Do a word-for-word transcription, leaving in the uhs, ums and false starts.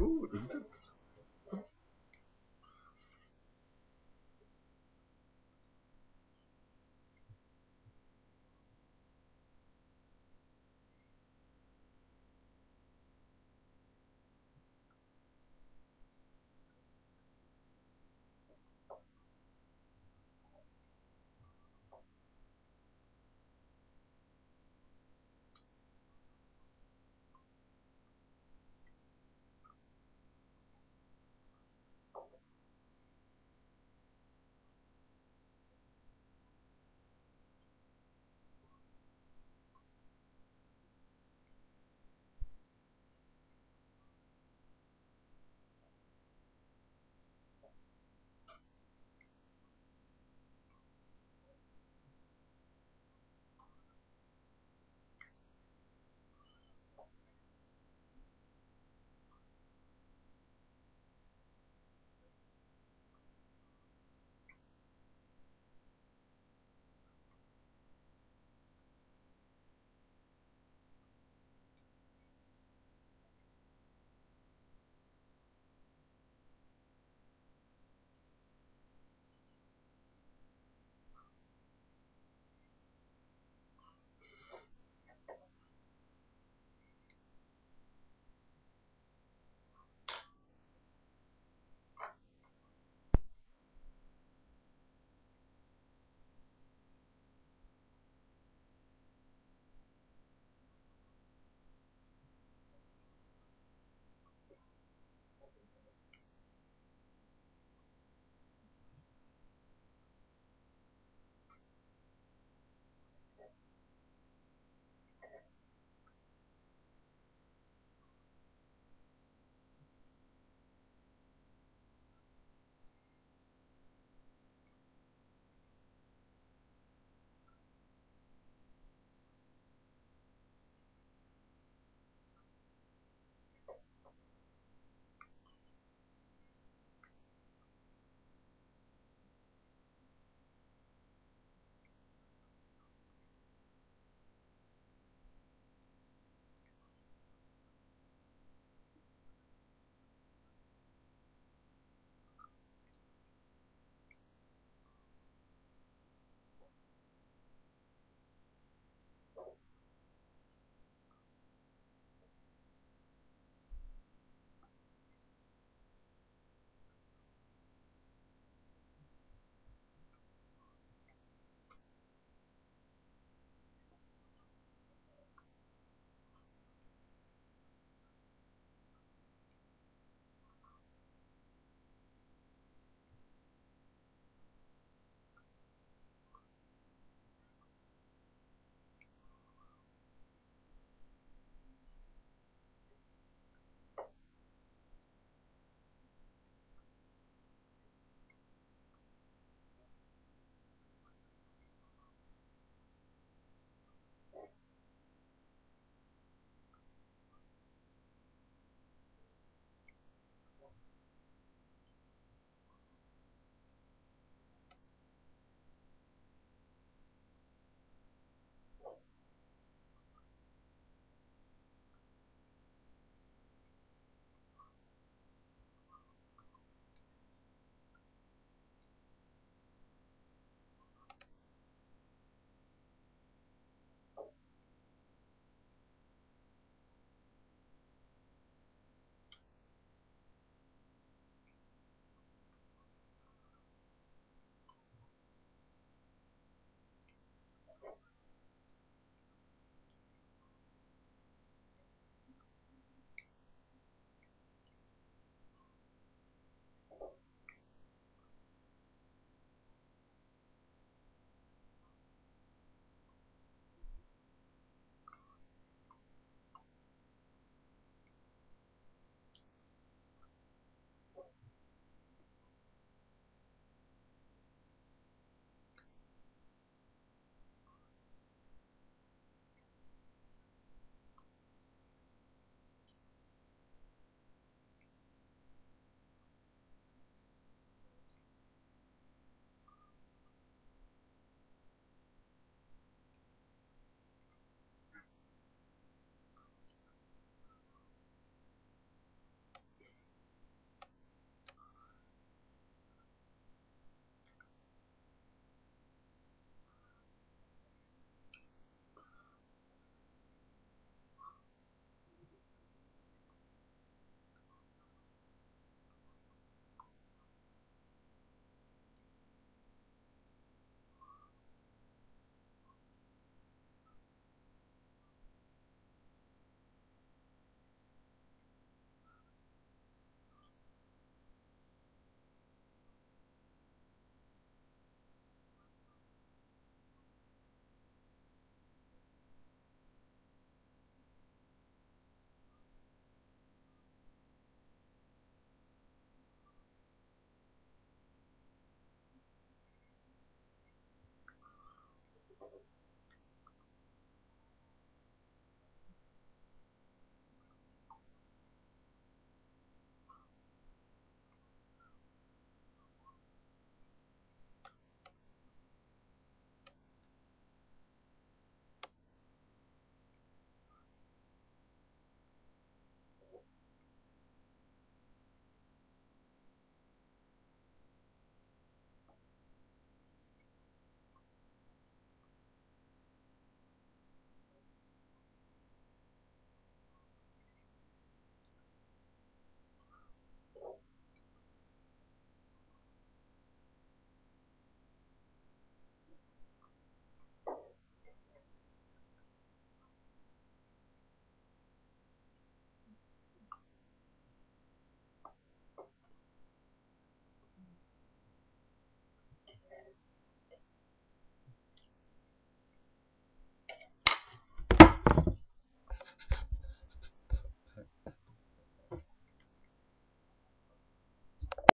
gut.